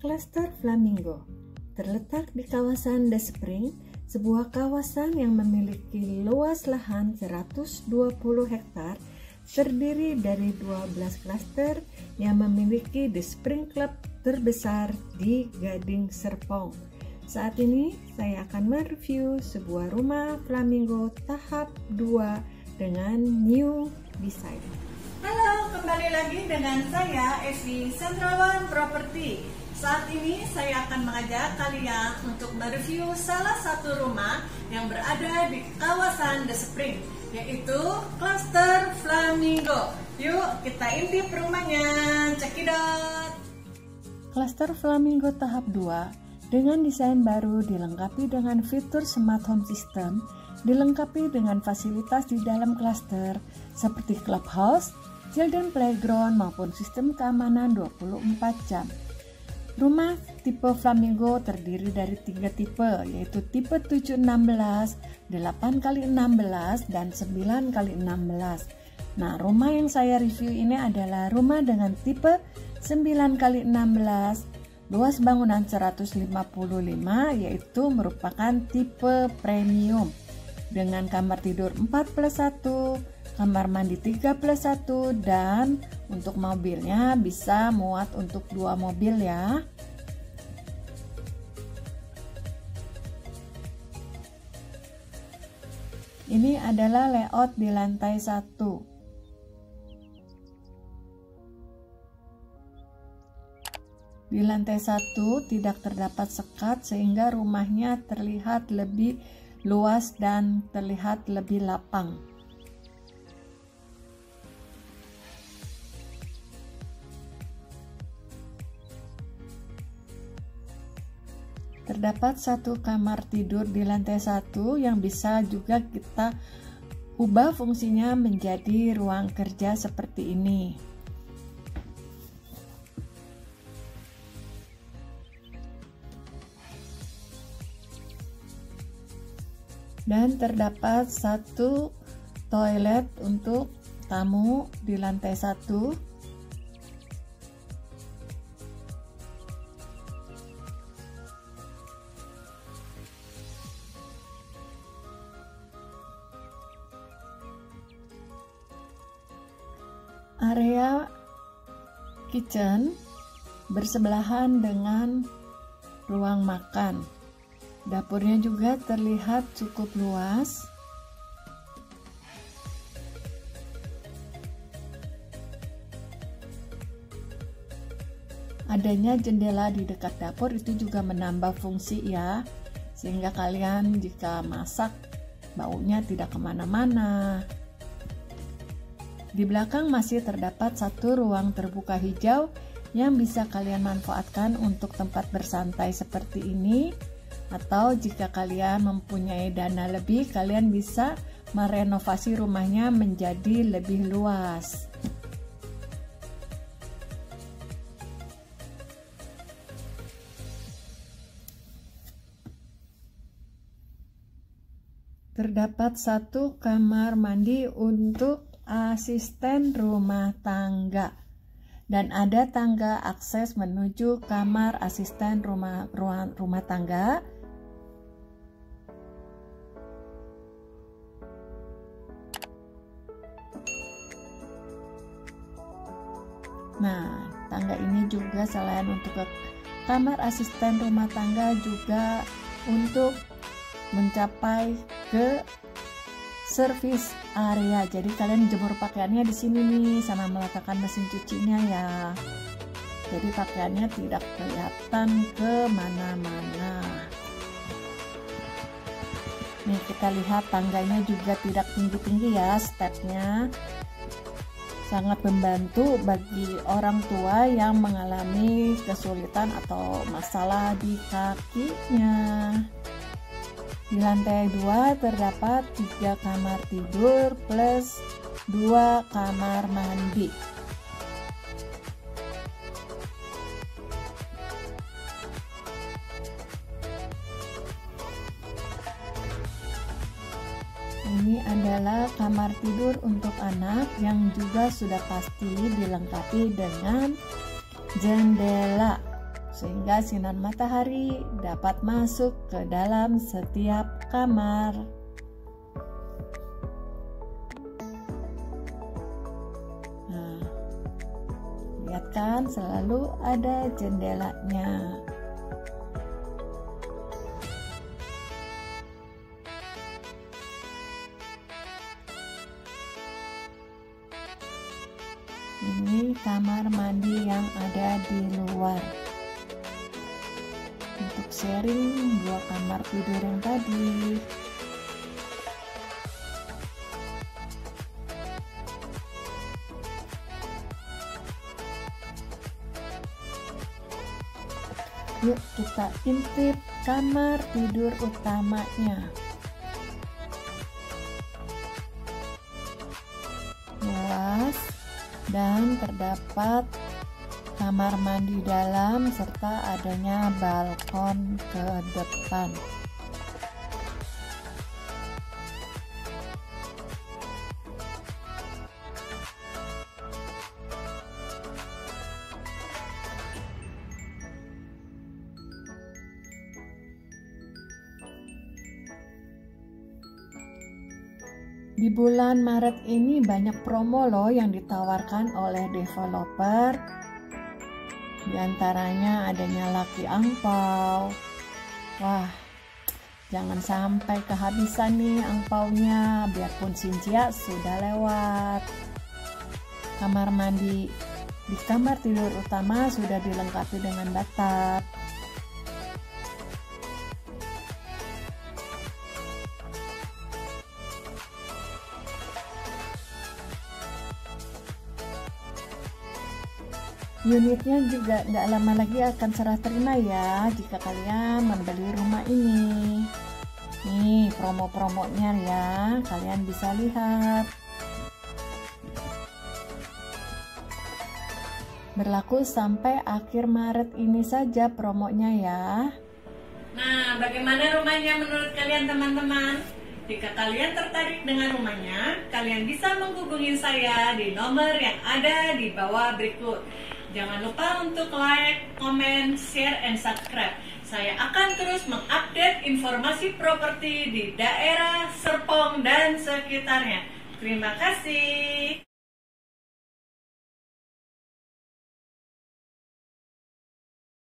Cluster Flamingo terletak di kawasan The Spring, sebuah kawasan yang memiliki luas lahan 120 hektar, terdiri dari 12 klaster yang memiliki The Spring Club terbesar di Gading Serpong. Saat ini saya akan mereview sebuah rumah flamingo tahap 2 dengan new design. Halo, kembali lagi dengan saya Evi Central One Property. Saat ini saya akan mengajak kalian untuk mereview salah satu rumah yang berada di kawasan The Spring, yaitu Cluster Flamingo. Yuk kita intip rumahnya, cekidot. Cluster Flamingo tahap 2 dengan desain baru dilengkapi dengan fitur Smart Home System, dilengkapi dengan fasilitas di dalam cluster seperti clubhouse, children playground maupun sistem keamanan 24 jam. Rumah tipe flamingo terdiri dari 3 tipe, yaitu tipe 7/16, 8x16, dan 9x16. Nah, rumah yang saya review ini adalah rumah dengan tipe 9x16, luas bangunan 155, yaitu merupakan tipe premium dengan kamar tidur 4+1, kamar mandi 3+1, dan untuk mobilnya bisa muat untuk 2 mobil ya. Ini adalah layout di lantai 1. Di lantai 1 tidak terdapat sekat sehingga rumahnya terlihat lebih luas dan terlihat lebih lapang. Terdapat 1 kamar tidur di lantai 1 yang bisa juga kita ubah fungsinya menjadi ruang kerja seperti ini. Dan terdapat 1 toilet untuk tamu di lantai 1. Area kitchen bersebelahan dengan ruang makan. Dapurnya juga terlihat cukup luas. Adanya jendela di dekat dapur itu juga menambah fungsi ya, sehingga kalian jika masak baunya tidak kemana-mana. Di belakang masih terdapat 1 ruang terbuka hijau yang bisa kalian manfaatkan untuk tempat bersantai seperti ini, atau jika kalian mempunyai dana lebih, kalian bisa merenovasi rumahnya menjadi lebih luas. Terdapat 1 kamar mandi untuk asisten rumah tangga dan ada tangga akses menuju kamar asisten rumah tangga. Nah, tangga ini juga selain untuk ke kamar asisten rumah tangga juga untuk mencapai ke service area. Jadi kalian jemur pakaiannya di sini nih, sama meletakkan mesin cucinya ya. Jadi pakaiannya tidak kelihatan kemana-mana. Nih kita lihat tangganya juga tidak tinggi-tinggi ya, stepnya sangat membantu bagi orang tua yang mengalami kesulitan atau masalah di kakinya. Di lantai 2 terdapat 3 kamar tidur plus 2 kamar mandi. Ini adalah kamar tidur untuk anak yang juga sudah pasti dilengkapi dengan jendela. sehingga sinar matahari dapat masuk ke dalam setiap kamar. Nah, lihat kan selalu ada jendelanya. Ini kamar mandi yang ada di luar. Untuk sharing dua kamar tidur yang tadi. Yuk kita intip kamar tidur utamanya. Luas. Dan terdapat kamar mandi dalam serta adanya balkon ke depan. Di bulan Maret ini banyak promo loh yang ditawarkan oleh developer. Di antaranya adanya Lucky Angpau. Wah, jangan sampai kehabisan nih angpaunya, biarpun Sinjia sudah lewat. Kamar mandi di kamar tidur utama sudah dilengkapi dengan bathtub. Unitnya juga nggak lama lagi akan serah terima ya jika kalian membeli rumah ini. Nih promo-promonya ya, kalian bisa lihat. Berlaku sampai akhir Maret ini saja promonya ya. Nah, bagaimana rumahnya menurut kalian teman-teman? Jika kalian tertarik dengan rumahnya, kalian bisa menghubungi saya di nomor yang ada di bawah berikut. Jangan lupa untuk like, comment, share, and subscribe. Saya akan terus mengupdate informasi properti di daerah Serpong dan sekitarnya. Terima kasih.